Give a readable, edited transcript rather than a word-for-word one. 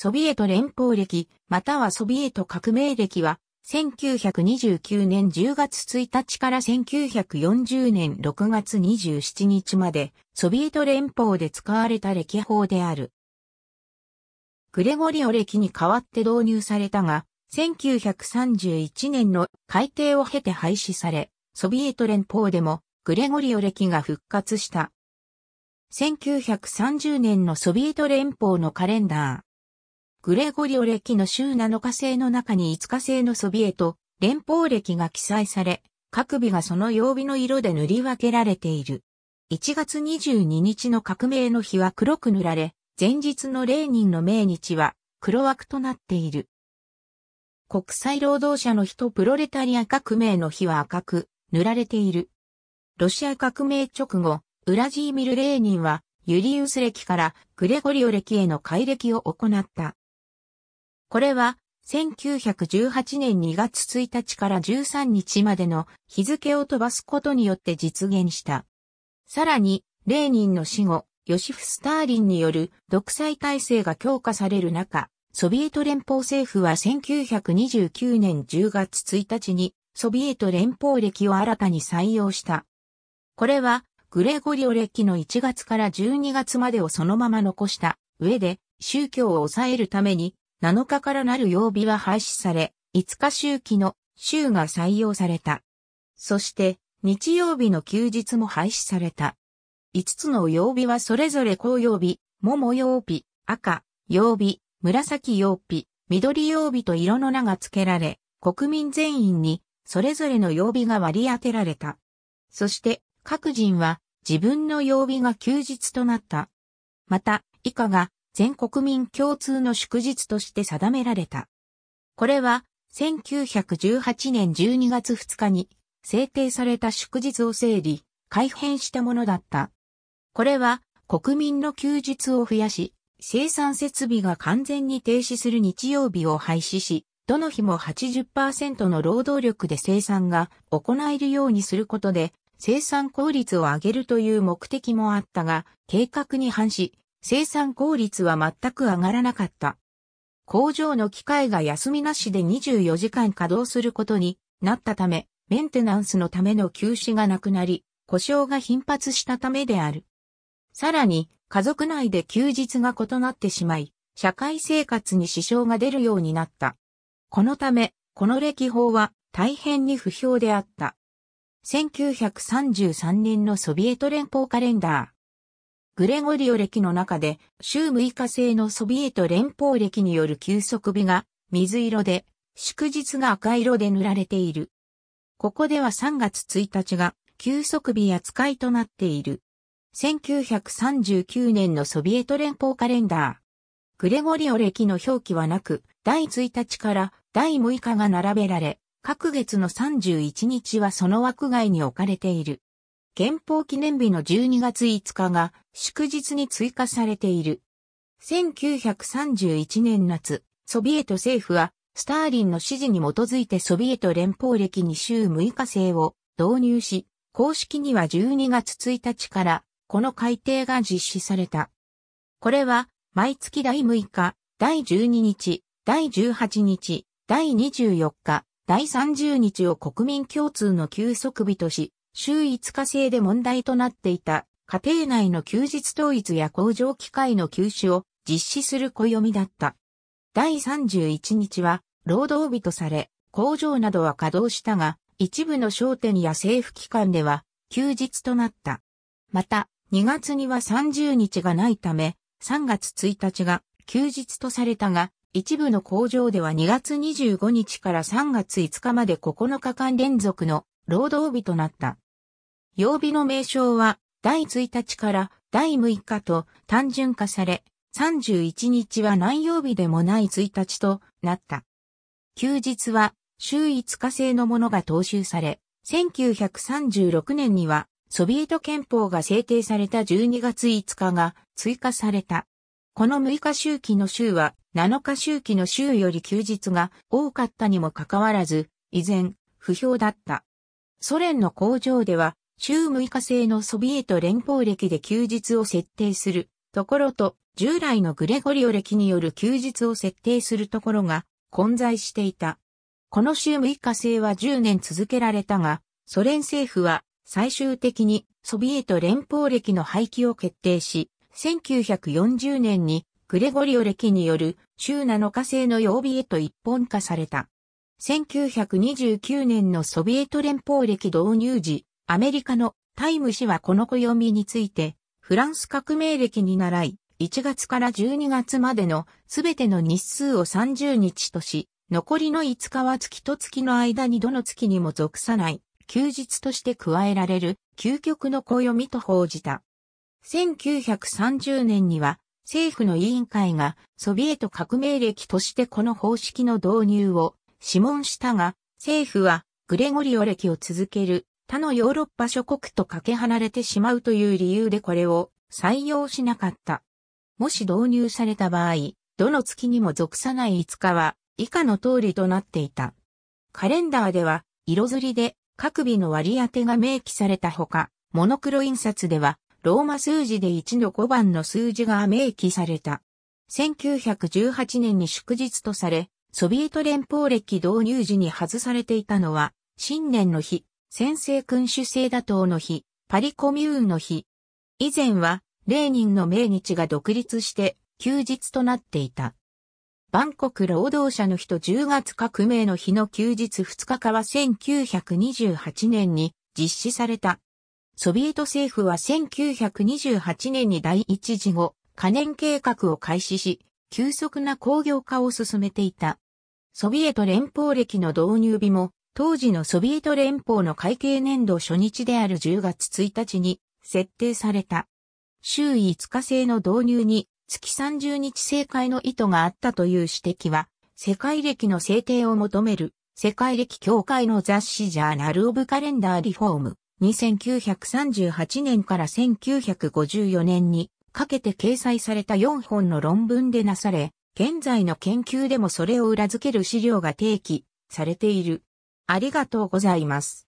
ソビエト連邦歴、またはソビエト革命歴は、1929年10月1日から1940年6月27日まで、ソビエト連邦で使われた歴法である。グレゴリオ暦に代わって導入されたが、1931年の改定を経て廃止され、ソビエト連邦でもグレゴリオ暦が復活した。1930年のソビエト連邦のカレンダー。グレゴリオ暦の週7日制の中に5日制のソビエト連邦暦が記載され、各日がその曜日の色で塗り分けられている。1月22日の革命の日は黒く塗られ、前日のレーニンの命日は黒枠となっている。国際労働者の日とプロレタリア革命の日は赤く塗られている。ロシア革命直後、ウラジーミル・レーニンはユリウス暦からグレゴリオ暦への改暦を行った。これは1918年2月1日から13日までの日付を飛ばすことによって実現した。さらに、レーニンの死後、ヨシフ・スターリンによる独裁体制が強化される中、ソビエト連邦政府は1929年10月1日にソビエト連邦暦を新たに採用した。これはグレゴリオ暦の1月から12月までをそのまま残した上で、宗教を抑えるために、7日からなる曜日は廃止され、5日周期の週が採用された。そして、日曜日の休日も廃止された。5つの曜日はそれぞれ紅曜日、桃曜日、赤曜日、紫曜日、緑曜日と色の名が付けられ、国民全員にそれぞれの曜日が割り当てられた。そして、各人は自分の曜日が休日となった。また、以下が、全国民共通の祝日として定められた。これは1918年12月2日に制定された祝日を整理、改編したものだった。これは国民の休日を増やし、生産設備が完全に停止する日曜日を廃止し、どの日も 80% の労働力で生産が行えるようにすることで生産効率を上げるという目的もあったが、計画に反し、生産効率は全く上がらなかった。工場の機械が休みなしで24時間稼働することになったため、メンテナンスのための休止がなくなり、故障が頻発したためである。さらに、家族内で休日が異なってしまい、社会生活に支障が出るようになった。このため、この暦法は大変に不評であった。1933年のソビエト連邦カレンダー。グレゴリオ暦の中で、週6日制のソビエト連邦暦による休息日が水色で、祝日が赤色で塗られている。ここでは3月1日が休息日扱いとなっている。1939年のソビエト連邦カレンダー。グレゴリオ暦の表記はなく、第1日から第6日が並べられ、各月の31日はその枠外に置かれている。憲法記念日の12月5日が祝日に追加されている。1931年夏、ソビエト政府はスターリンの指示に基づいてソビエト連邦暦に週6日制を導入し、公式には12月1日からこの改定が実施された。これは毎月第6日、第12日、第18日、第24日、第30日を国民共通の休息日とし、週5日制で問題となっていた家庭内の休日統一や工場機械の休止を実施する暦だった。第31日は労働日とされ、工場などは稼働したが、一部の商店や政府機関では休日となった。また、2月には30日がないため、3月1日が休日とされたが、一部の工場では2月25日から3月5日まで9日間連続の労働日となった。曜日の名称は、第1日から第6日と単純化され、31日は何曜日でもない1日となった。休日は、週5日制のものが踏襲され、1936年には、ソビエト憲法が制定された12月5日が追加された。この6日周期の週は、7日周期の週より休日が多かったにもかかわらず、依然、不評だった。ソ連の工場では、週6日制のソビエト連邦暦で休日を設定するところと、従来のグレゴリオ暦による休日を設定するところが混在していた。この週6日制は10年続けられたが、ソ連政府は最終的にソビエト連邦暦の廃棄を決定し、1940年にグレゴリオ暦による週7日制の曜日へと一本化された。1929年のソビエト連邦暦導入時、アメリカのタイム誌はこの暦について、フランス革命暦に倣い、1月から12月までのすべての日数を30日とし、残りの5日は月と月の間にどの月にも属さない休日として加えられる究極の暦と報じた。1930年には政府の委員会がソビエト革命暦としてこの方式の導入を諮問したが、政府はグレゴリオ暦を続ける他のヨーロッパ諸国とかけ離れてしまうという理由でこれを採用しなかった。もし導入された場合、どの月にも属さない5日は以下の通りとなっていた。カレンダーでは色づりで各日の割り当てが明記されたほか、モノクロ印刷ではローマ数字で1の5番の数字が明記された。1918年に祝日とされ、ソビエト連邦暦導入時に外されていたのは、新年の日、専制君主制打倒の日、パリコミューンの日。以前は、レーニンの命日が独立して休日となっていた。万国労働者の日と10月革命の日の休日2日化は1928年に実施された。ソビエト政府は1928年に第一次後可燃計画を開始し、急速な工業化を進めていた。ソビエト連邦暦の導入日も、当時のソビエト連邦の会計年度初日である10月1日に設定された。週5日制の導入に月30日制改の意図があったという指摘は、世界暦の制定を求める世界暦協会の雑誌ジャーナル・オブ・カレンダー・リフォームに1938年から1954年にかけて掲載された4本の論文でなされ、現在の研究でもそれを裏付ける資料が提起されている。ありがとうございます。